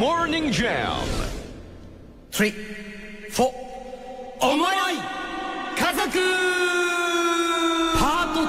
Morning Jam 3、4、思い家族パート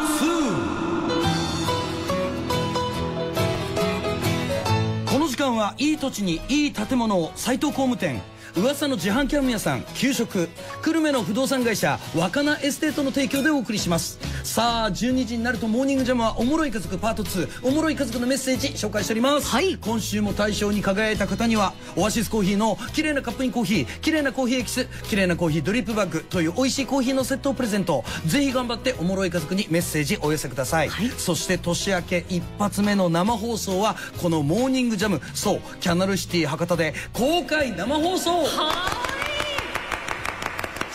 2。この時間はいい土地にいい建物を斎藤工務店、噂の自販機ラーメン屋さん、給食、久留米の不動産会社若菜エステートの提供でお送りします。さあ12時になるとモーニングジャムはおもろい家族パート2、おもろい家族のメッセージ紹介しております。はい、今週も大賞に輝いた方にはオアシスコーヒーの綺麗なカップインコーヒー、綺麗なコーヒーエキス、綺麗なコーヒードリップバッグという美味しいコーヒーのセットをプレゼント。ぜひ頑張っておもろい家族にメッセージお寄せください。はい、そして年明け一発目の生放送はこのモーニングジャム、そうキャナルシティ博多で公開生放送。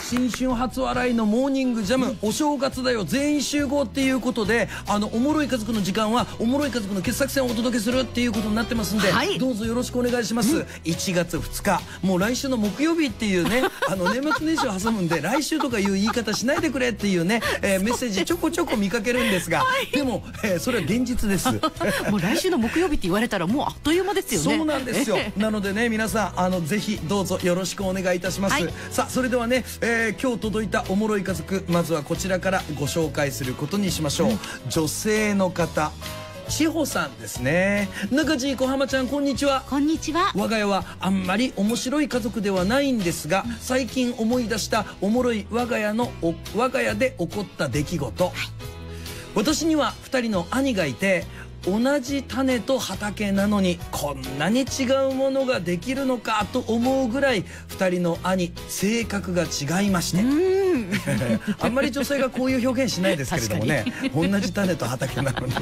新春初笑いのモーニングジャム、お正月だよ全員集合っていうことで、おもろい家族の時間はおもろい家族の傑作選をお届けするっていうことになってますんで、はい、どうぞよろしくお願いします。1月2日、もう来週の木曜日っていうね、年末年始を挟むんで来週とかいう言い方しないでくれっていうね、メッセージちょこちょこ見かけるんですが、はい、でも、それは現実です。もう来週の木曜日って言われたらもうあっという間ですよね。そうなんですよ。なのでね皆さんぜひどうぞよろしくお願いいたします。はい、さあそれではね、今日届いたおもろい家族、まずはこちらからご紹介することにしましょう。女性の方、千穂さんですね。中地小浜ちゃん、こんにちは。こんにちは。我が家はあんまり面白い家族ではないんですが、最近思い出したおもろい我が家で起こった出来事。はい、私には2人の兄がいて、同じ種と畑なのにこんなに違うものができるのかと思うぐらい2人の兄、性格が違いましてあんまり女性がこういう表現しないですけれどもね同じ種と畑なのに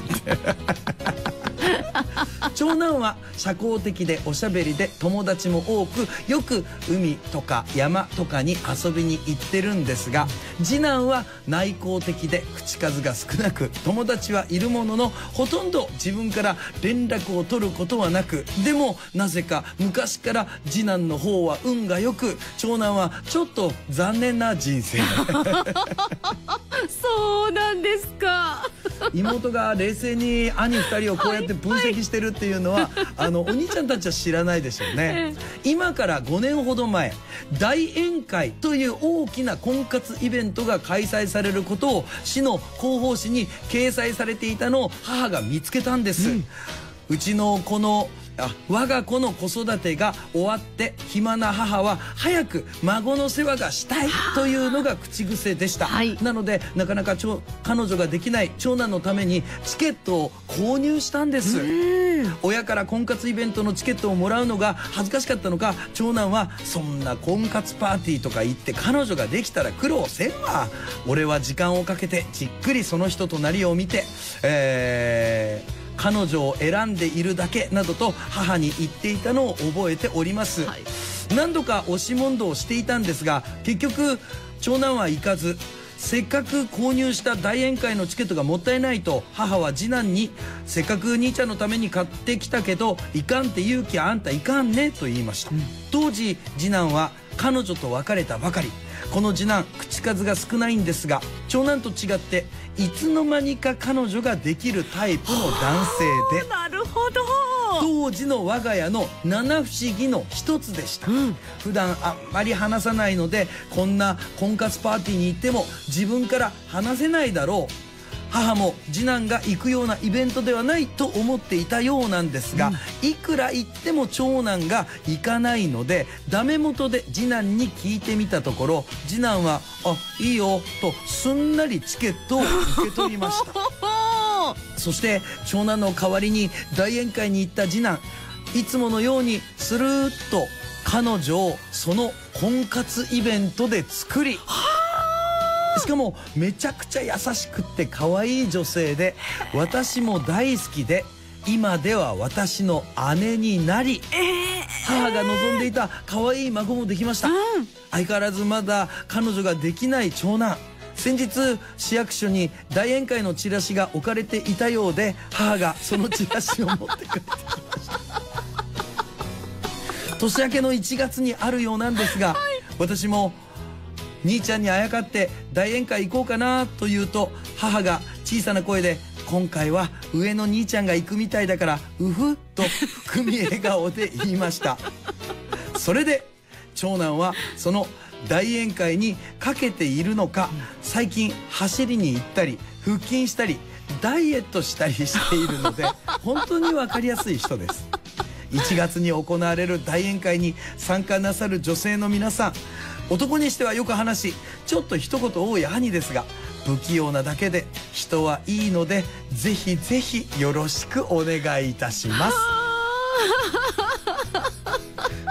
長男は社交的でおしゃべりで友達も多く、よく海とか山とかに遊びに行ってるんですが、次男は内向的で口数が少なく、友達はいるもののほとんど自分から連絡を取ることはなく、でもなぜか昔から次男の方は運がよく、長男はちょっと残念な人生そうなんですか。妹が冷静に兄2人をこうやって分析してるっていうのは、お兄ちゃんたちは知らないでしょうね。今から5年ほど前、大宴会という大きな婚活イベントが開催されることを市の広報誌に掲載されていたのを母が見つけたんです。うちの子の我が子の子育てが終わって暇な母は早く孫の世話がしたいというのが口癖でした、はい、なのでなかなか彼女ができない長男のためにチケットを購入したんです。親から婚活イベントのチケットをもらうのが恥ずかしかったのか、長男はそんな婚活パーティーとか行って彼女ができたら苦労せんわ、俺は時間をかけてじっくりその人となりを見て彼女を選んでいるだけなどと母に言っていたのを覚えております、はい、何度か押し問答をしていたんですが、結局長男は行かず、せっかく購入した大宴会のチケットがもったいないと母は次男に、せっかく兄ちゃんのために買ってきたけどいかんって言うきゃあんたいかんねと言いました、うん、当時次男は彼女と別れたばかり。この次男、口数が少ないんですが、長男と違っていつの間にか彼女ができるタイプの男性で、なるほど、当時の我が家の七不思議の一つでした、うん、普段あんまり話さないのでこんな婚活パーティーに行っても自分から話せないだろう、母も次男が行くようなイベントではないと思っていたようなんですが、いくら行っても長男が行かないのでダメ元で次男に聞いてみたところ、次男は「あ、いいよ」とすんなりチケットを受け取りましたそして長男の代わりに大宴会に行った次男、いつものようにスルーッと彼女をその婚活イベントで作り、しかもめちゃくちゃ優しくって可愛い女性で、私も大好きで今では私の姉になり、母が望んでいた可愛い孫もできました、うん、相変わらずまだ彼女ができない長男、先日市役所に大宴会のチラシが置かれていたようで、母がそのチラシを持って帰ってきました年明けの1月にあるようなんですが、はい、私も兄ちゃんにあやかって大宴会行こうかなと言うと、母が小さな声で今回は上の兄ちゃんが行くみたいだからうふっと含み笑顔で言いましたそれで長男はその大宴会にかけているのか、最近走りに行ったり腹筋したりダイエットしたりしているので本当に分かりやすい人です。1月に行われる大宴会に参加なさる女性の皆さん、男にしてはよく話しちょっと一言多い兄ですが不器用なだけで人はいいので、ぜひぜひよろしくお願いいたします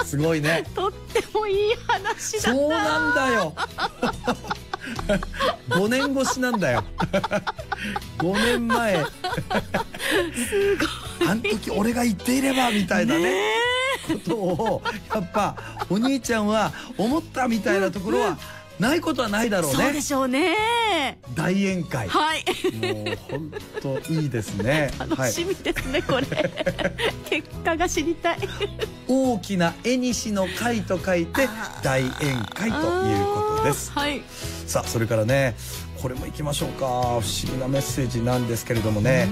すごいね、とってもいい話だな。そうなんだよ5年越しなんだよ5年前すごいあの時俺が言っていればみたいなねことを、やっぱお兄ちゃんは思ったみたいなところはないことはないだろうね。そうでしょうね。大宴会、はい、もう本当いいですね。楽しみですね、はい、これ結果が知りたい。大きな絵西の会と書いて大宴会ということです、はい、さあそれからねこれもいきましょうか。不思議なメッセージなんですけれどもね、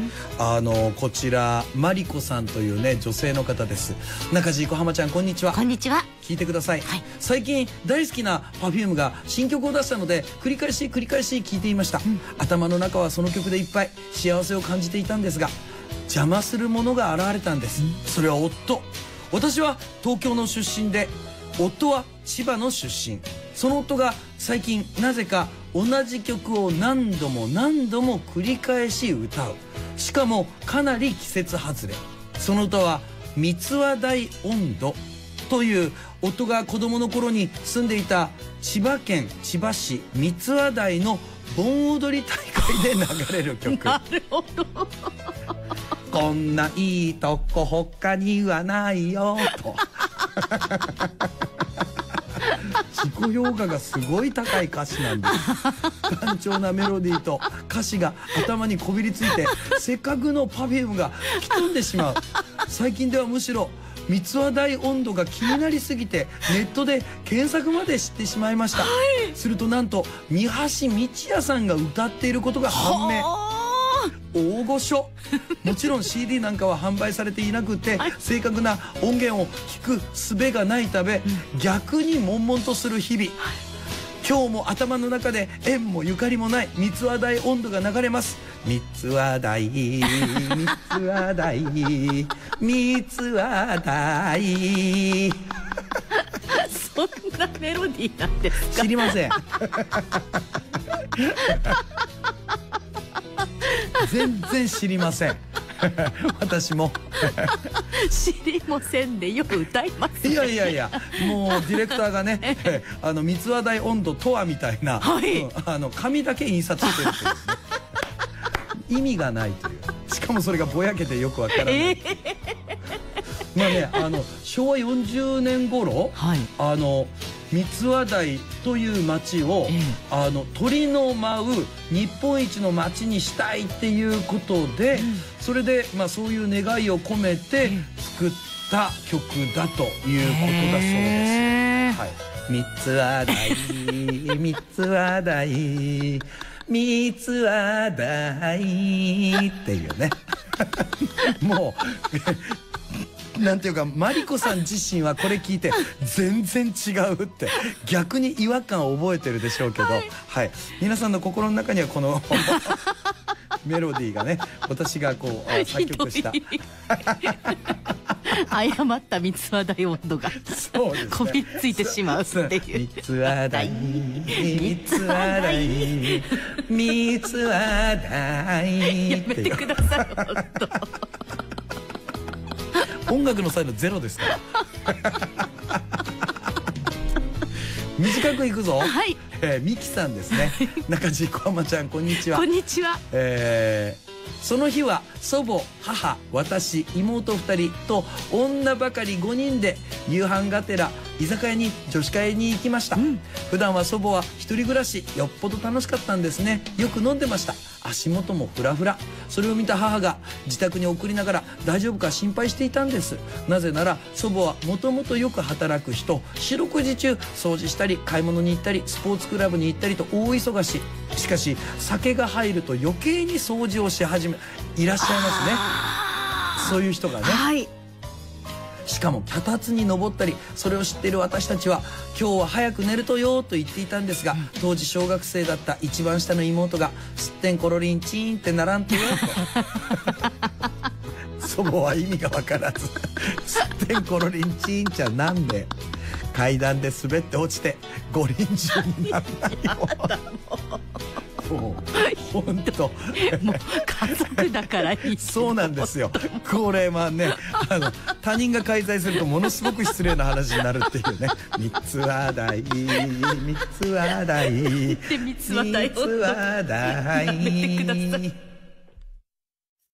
こちらマリコさんというね女性の方です。中地小浜ちゃんこんにちは。こんにちは。聞いてください、はい、最近大好きな Perfume が新曲を出したので繰り返し聞いていました、うん、頭の中はその曲でいっぱい幸せを感じていたんですが、邪魔するものが現れたんです、うん、それは夫。私は東京の出身で夫は千葉の出身。その夫が最近なぜか同じ曲を何度も繰り返し歌う。しかもかなり季節外れ。その歌は三つ輪大音頭という夫が子供の頃に住んでいた千葉県千葉市三つ輪台の盆踊り大会で流れる曲。なるほどこんないいとこ他にはないよと自己評価がすごい高い歌詞なんです。単調なメロディーと歌詞が頭にこびりついてせっかくのPerfumeが吹き飛んでしまう。最近ではむしろ三つ輪大音頭が気になりすぎてネットで検索まで知ってしまいました、はい、するとなんと三橋美智也さんが歌っていることが判明。大御所。もちろん CD なんかは販売されていなくて正確な音源を聞く術がないため逆に悶々とする日々。今日も頭の中で縁もゆかりもない三つ輪大音頭が流れます。三つ輪大三つ輪大三つ輪大そんなメロディーなんですか。知りません全然知りません私も知りませんでよく歌います、ね、いやもうディレクターがね三つ輪大音頭とはみたいな、はい、紙だけ印刷してるっていう、ね、意味がないという。しかもそれがぼやけてよくわからない、まあね昭和40年頃、はい、三つ輪台という町を、鳥の舞う日本一の町にしたいっていうことで、それで、まあ、そういう願いを込めて作った曲だということだそうです、はい、三つ輪台三つ輪台三つ輪台っていうねもうなんていうかマリコさん自身はこれ聞いて全然違うって逆に違和感を覚えてるでしょうけど、はいはい、皆さんの心の中にはこのメロディーがね私がこう作曲した誤った三つ輪大音頭がそうです、ね、こびりついてしまうっていう三つ輪大三つ輪大三つ輪大やめてください本当音楽の才能ゼロですから短くいくぞ、はい、ミキさんですね中地小浜ちゃんこんにちは。こんにちは。その日は祖母、母、私、妹2人と女ばかり5人で夕飯がてら居酒屋に女子会に行きました、うん、普段は祖母は一人暮らし、よっぽど楽しかったんですね。よく飲んでました。足元もフラフラ。それを見た母が自宅に送りながら大丈夫か心配していたんです。なぜなら祖母はもともとよく働く人、四六時中掃除したり買い物に行ったりスポーツクラブに行ったりと大忙し。しかし酒が入ると余計に掃除をし始めいらっしゃいますね。そういう人がね。はい。しかも脚立に登ったり、それを知っている私たちは今日は早く寝るとよと言っていたんですが、当時小学生だった一番下の妹がすってんころりんチーンってならんとよと祖母は意味が分からずすってんころりんチーンちゃんなんで階段で滑って落ちてご臨終にならないよ本当もう家族だからいいそうなんですよ。これはね他人が介在するとものすごく失礼な話になるっていうね。三つは大三つは大三つは大。